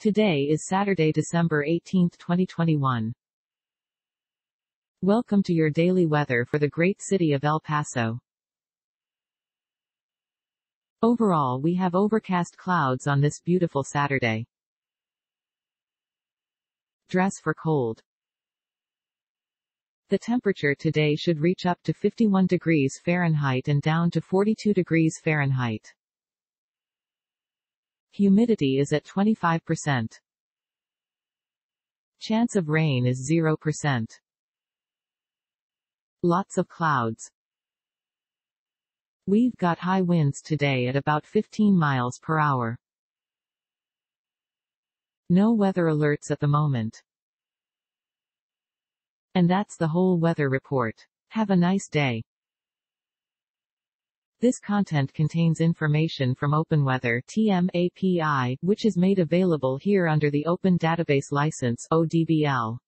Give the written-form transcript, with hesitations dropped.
Today is Saturday, December 18, 2021. Welcome to your daily weather for the great city of El Paso. Overall, we have overcast clouds on this beautiful Saturday. Dress for cold. The temperature today should reach up to 51 degrees Fahrenheit and down to 42 degrees Fahrenheit. Humidity is at 25%. Chance of rain is 0%. Lots of clouds. We've got high winds today at about 15 miles per hour. No weather alerts at the moment. And that's the whole weather report. Have a nice day. This content contains information from OpenWeather (TM) API, which is made available here under the Open Database License (ODbL).